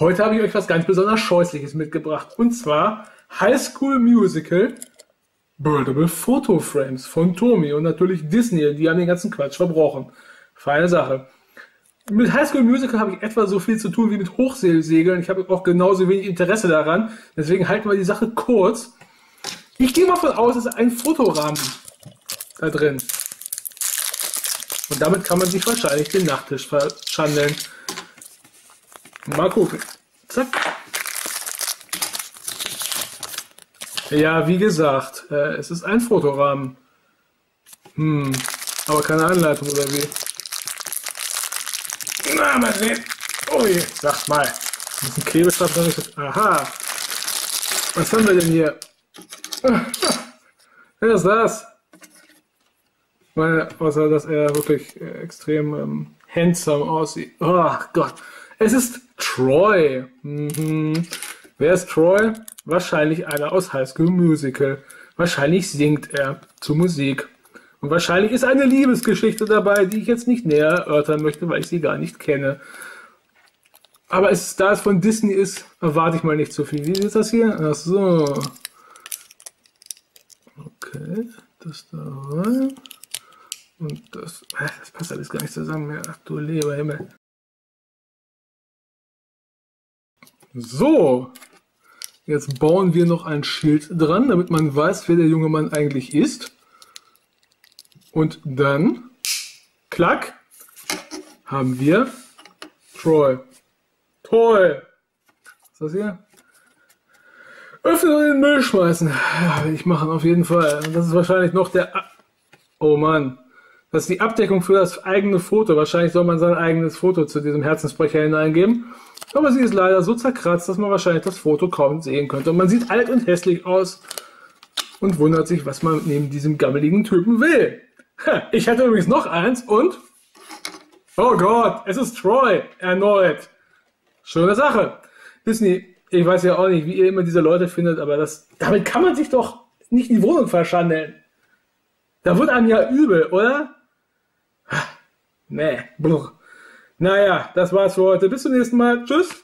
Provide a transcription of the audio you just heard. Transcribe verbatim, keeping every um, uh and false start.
Heute habe ich euch was ganz besonders Scheußliches mitgebracht. Und zwar High School Musical Birdable Photo Frames von Tomi und natürlich Disney. Die haben den ganzen Quatsch verbrochen. Feine Sache. Mit High School Musical habe ich etwa so viel zu tun wie mit Hochseelsegeln. Ich habe auch genauso wenig Interesse daran. Deswegen halten wir die Sache kurz. Ich gehe mal von aus, es ist ein Fotorahmen da drin. Und damit kann man sich wahrscheinlich den Nachttisch verschandeln. Mal gucken. Zack. Ja, wie gesagt, äh, es ist ein Fotorahmen. Hm, aber keine Anleitung oder wie? Na, mal sehen. Oh je, sag mal. Ein Klebestab noch nicht. Aha. Was haben wir denn hier? Wer ist das? Ich meine, außer dass er wirklich äh, extrem ähm, handsome aussieht. Oh Gott. Es ist Troy. Mhm. Wer ist Troy? Wahrscheinlich einer aus High School Musical. Wahrscheinlich singt er zu Musik. Und wahrscheinlich ist eine Liebesgeschichte dabei, die ich jetzt nicht näher erörtern möchte, weil ich sie gar nicht kenne. Aber es, da es von Disney ist, erwarte ich mal nicht so viel. Wie ist das hier? Ach so. Okay, das da rein. Und das, das passt alles gar nicht zusammen mehr. Ach du lieber Himmel. So, jetzt bauen wir noch ein Schild dran, damit man weiß, wer der junge Mann eigentlich ist. Und dann, klack, haben wir Troy. Troy! Was ist das hier? Öffnen und in den Müll schmeißen. Ja, will ich machen, auf jeden Fall. Das ist wahrscheinlich noch der... A oh Mann. Das ist die Abdeckung für das eigene Foto. Wahrscheinlich soll man sein eigenes Foto zu diesem Herzensbrecher hineingeben. Aber sie ist leider so zerkratzt, dass man wahrscheinlich das Foto kaum sehen könnte. Und man sieht alt und hässlich aus und wundert sich, was man neben diesem gammeligen Typen will. Ich hatte übrigens noch eins und... Oh Gott, es ist Troy, erneut. Schöne Sache. Disney, ich weiß ja auch nicht, wie ihr immer diese Leute findet, aber das, damit kann man sich doch nicht die Wohnung verschandeln. Da wird einem ja übel, oder? Nee, blub. Naja, das war's für heute. Bis zum nächsten Mal. Tschüss.